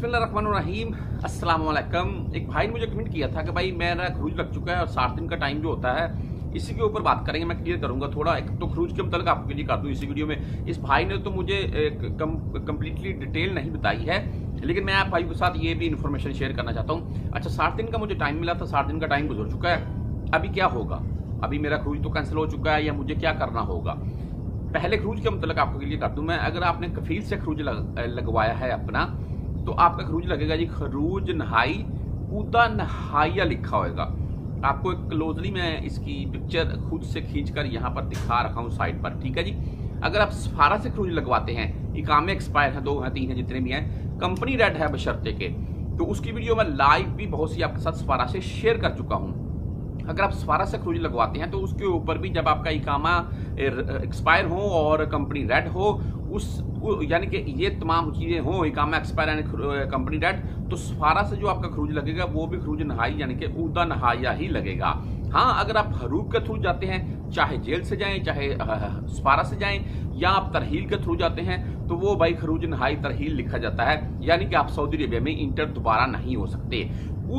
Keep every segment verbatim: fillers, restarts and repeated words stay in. बिस्मिल्लाहिर्रहमानिर्रहीम अस्सलाम वालेकुम। एक भाई ने मुझे कमेंट किया था कि भाई मेरा खरूज लग चुका है और सात दिन का टाइम जो होता है इसी के ऊपर बात करेंगे, मैं क्लियर करूंगा थोड़ा। एक तो खरूज के मतलब आपके लिए कर दूँ इसी वीडियो में। इस भाई ने तो मुझे कम्प्लीटली डिटेल नहीं बताई है, लेकिन मैं आप भाई के साथ ये भी इन्फॉर्मेशन शेयर करना चाहता हूँ। अच्छा, सात दिन का मुझे टाइम मिला था, सात दिन का टाइम गुजर चुका है, अभी क्या होगा? अभी मेरा खरूज तो कैंसिल हो चुका है या मुझे क्या करना होगा? पहले खरूज के मतलब आपके लिए कर दूँ मैं। अगर आपने कफील से खरूज लगवाया है अपना, तो आपका खरूज लगेगा जी खरूज नहाई, कूदा नहाया लिखा होगा। आपको एक क्लोजली मैं इसकी पिक्चर खुद से खींचकर यहाँ पर दिखा रखा हूँ साइड पर, ठीक है जी। अगर आप सफारा से खरूज लगवाते हैं, इकामे एक्सपायर हैं, दो हैं, तीन हैं, जितने भी हैं, कंपनी रेड है बशर्ते के, तो उसकी वीडियो मैं लाइव भी बहुत सी आपके साथ सफारा से शेयर कर चुका हूँ। अगर आप सफारा से खरूज लगवाते हैं तो उसके ऊपर भी जब आपका इकामा एक्सपायर हो और कंपनी रेड हो, उस यानी कि ये तमाम चीज़ें हों, इकामा एक्सपायर यानी कंपनी रेड, तो सफारा से जो आपका खरूज लगेगा वो भी खरूज नहाई यानी कि उदा नहाया ही लगेगा। हाँ, अगर आप हरूब के थ्रू जाते हैं, चाहे जेल से जाएं चाहे सफारा से जाएं, या आप तरहील के थ्रू जाते हैं, तो वो भाई खरूज नहाई तरहील लिखा जाता है, यानी कि आप सऊदी अरेबिया में इंटर दोबारा नहीं हो सकते।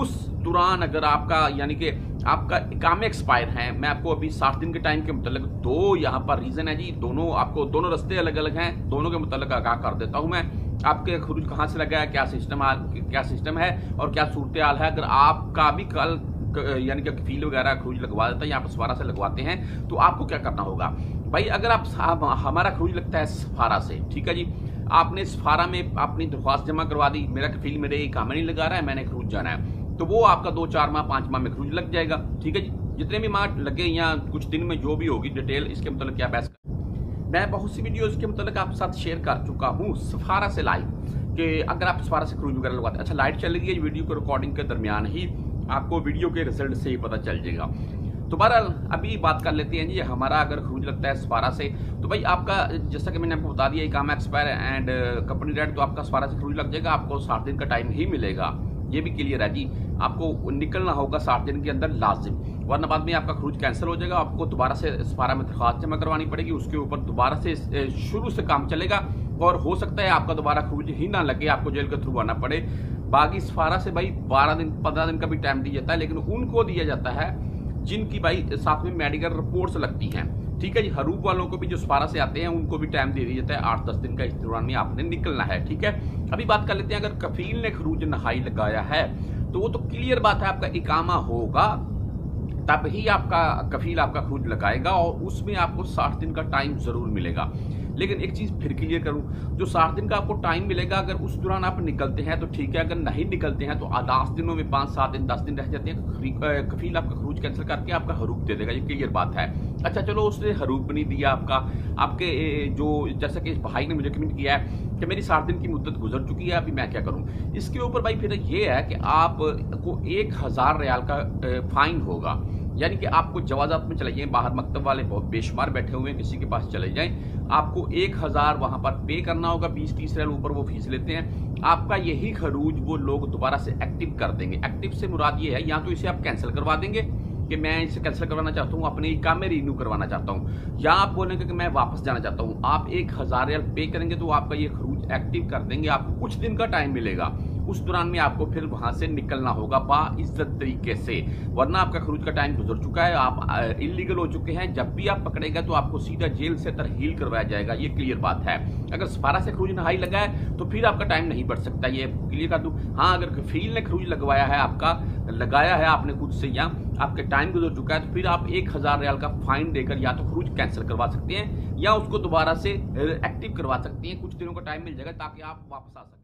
उस दौरान अगर आपका यानी कि आपका इकामे एक्सपायर हैं, मैं आपको अभी सात दिन के टाइम के मतलब दो यहाँ पर रीज़न है जी, दोनों आपको दोनों रास्ते अलग अलग हैं, दोनों के मतलब आगाह कर देता हूँ मैं। आपके खरूज कहाँ से लगा है, क्या सिस्टम क्या सिस्टम है और क्या सूरत हाल है। अगर आपका भी कल यानी कि फील वगैरह खरूज लगवा देता है या आप सफारा से लगवाते हैं, तो आपको क्या करना होगा भाई? अगर आप हमारा खरूज लगता है सफारा से, ठीक है जी, आपने सफारा में अपनी दरख्वास्त जमा करवा दी, मेरा कफील मेरे इकामा नहीं लगा रहा है, मैंने खरूज जाना है, तो वो आपका दो चार माह पाँच माह में खरूज लग जाएगा, ठीक है जी। जितने भी माह लगे या कुछ दिन में जो भी होगी डिटेल इसके मतलब क्या बहस, मैं बहुत सी वीडियोस के मतलब आपके साथ शेयर कर चुका हूँ सफारा से लाइव कि अगर आप सफारा से खरूज वगैरह लगवाते हैं। अच्छा, लाइट चल रही है वीडियो को रिकॉर्डिंग के दरमियान ही, आपको वीडियो के रिजल्ट से ही पता चल जाएगा। तो बहरहाल अभी बात कर लेते हैं जी, हमारा अगर खरूज लगता है सफारा से, तो भाई आपका जैसा कि मैंने आपको बता दिया इकामा एक्सपायर एंड कंपनी रेट, तो आपका सफारा से खरूज लग जाएगा, आपको सात दिन का टाइम ही मिलेगा, ये भी क्लियर है जी। आपको निकलना होगा सात दिन के अंदर लाजिम, वरना बाद में आपका खरूज कैंसिल हो जाएगा, आपको दोबारा से सफारा में दरख्वास्त जमा करवानी पड़ेगी, उसके ऊपर दोबारा से शुरू से काम चलेगा और हो सकता है आपका दोबारा खरूज ही ना लगे, आपको जेल के थ्रू आना पड़े। बाकी सफारा से भाई बारह दिन पंद्रह दिन का भी टाइम दिया जाता है, लेकिन उनको दिया जाता है जिनकी भाई साथ में मेडिकल रिपोर्ट्स लगती हैं, ठीक है जी। हरूब वालों को भी जो सफारा से आते हैं उनको भी टाइम दे दिया जाता है, आठ दस दिन का इस दौरान में आपने निकलना है, ठीक है। अभी बात कर लेते हैं, अगर कफील ने खरूज नहाई लगाया है तो वो तो क्लियर बात है, आपका इकामा होगा तब ही आपका कफील आपका खरूज लगाएगा और उसमें आपको साठ दिन का टाइम ज़रूर मिलेगा। लेकिन एक चीज़ फिर क्लियर करूं, जो साठ दिन का आपको टाइम मिलेगा, अगर उस दौरान आप निकलते हैं तो ठीक है, अगर नहीं निकलते हैं तो आदास दिनों में पाँच सात दिन दस दिन रह जाते हैं, कफील आपका खरूज कैंसिल करके आपका हरूब दे देगा, ये क्लियर बात है। अच्छा, चलो उसने हरूब नहीं दिया आपका, आपके जो जैसा कि इस भाई ने मुझे कमेंट किया है कि मेरी साठ दिन की मुद्दत गुजर चुकी है, अभी मैं क्या करूँ? इसके ऊपर भाई फिर ये है कि आपको एक हज़ार रियाल का फाइन होगा, यानी कि आपको जवाजात में चले जाएँ, बाहर मकतब वाले बहुत बेशुमार बैठे हुए हैं, किसी के पास चले जाएँ, आपको एक हज़ार वहाँ पर पे करना होगा, बीस तीस रियाल ऊपर वो फीस लेते हैं, आपका यही खरूज वो लोग दोबारा से एक्टिव कर देंगे। एक्टिव से मुराद ये है, या तो इसे आप कैंसिल करवा देंगे कि मैं इसे कैंसिल करवाना चाहता हूँ, अपने इकामे रिन्यू करवाना चाहता हूँ, या आप बोलेंगे कि मैं वापस जाना चाहता हूँ, आप एक हज़ार रियाल पे करेंगे तो आपका ये खरूज एक्टिव कर देंगे, आपको कुछ दिन का टाइम मिलेगा, उस दौरान में आपको फिर वहाँ से निकलना होगा बाइज्जत तरीके से, वरना आपका खरूज का टाइम गुजर चुका है, आप इलीगल हो चुके हैं। जब भी आप पकड़ेगा तो आपको सीधा जेल से तरहील करवाया जाएगा, ये क्लियर बात है। अगर सफारा से खरूज नहाई लगा है तो फिर आपका टाइम नहीं बढ़ सकता, ये क्लियर कर दूँ। हाँ, अगर कफील ने खरूज लगवाया है आपका, लगाया है आपने खुद से, या आपके टाइम गुजर चुका है, तो फिर आप एक हज़ार रियाल का फाइन देकर या तो खरूज कैंसिल करवा सकते हैं या उसको दोबारा से एक्टिव करवा सकती हैं, कुछ दिनों का टाइम मिल जाएगा ताकि आप वापस आ सकें।